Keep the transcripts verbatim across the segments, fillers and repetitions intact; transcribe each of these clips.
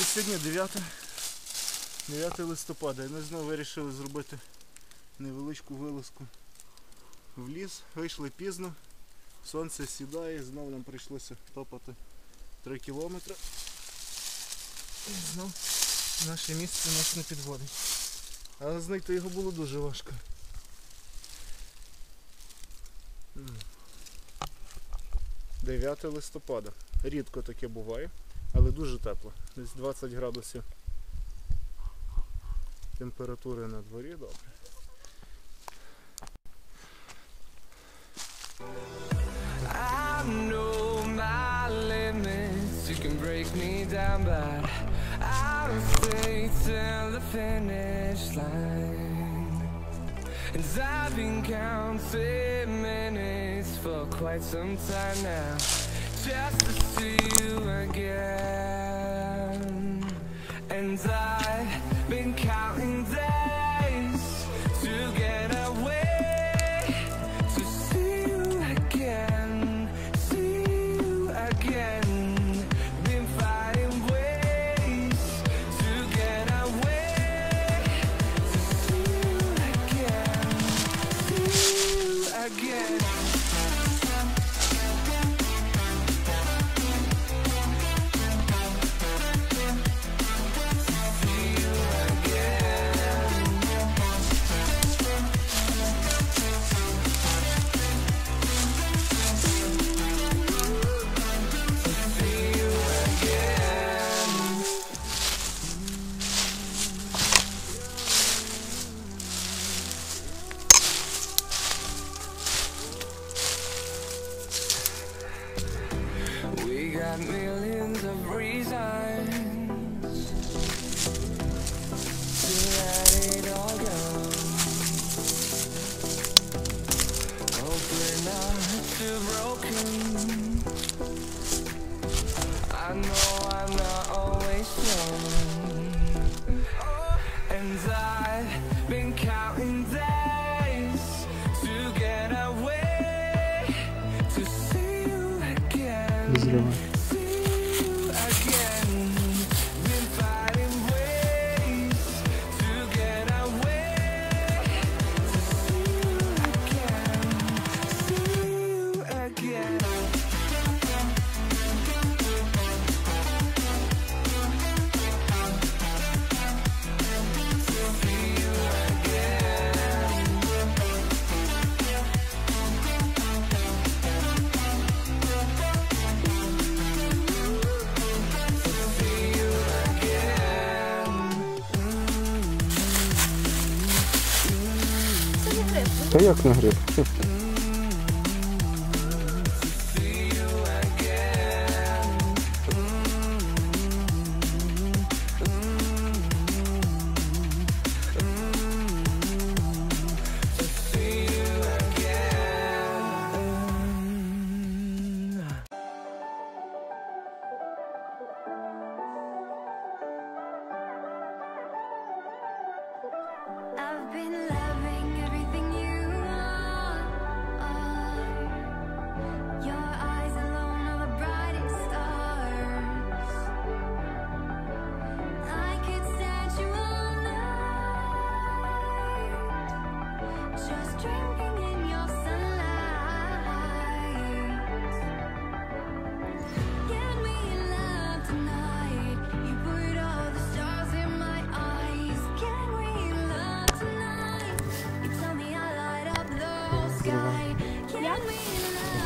І сьогодні дев'яте листопада. І ми знову вирішили зробити невеличку вилазку в ліс. Вийшли пізно, сонце сідає, знову нам прийшлося топати три кілометри. І знову наше місце нас не підводить. Але знайти його було дуже важко. дев'яте листопада. Рідко таке буває, але дуже тепло. Десь двадцять градусів температури на дворі. Добре. For quite some time now, just to see you again. And I've been counting days to get away, to see you again, see you again. Been finding ways to get away, to see you again, see you again. Millions of reasons to let it all go. Open up to broken. I know I'm not always young, and I've been counting days to get away, to see you again. Та як на гриб?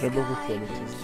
Я могу следовать.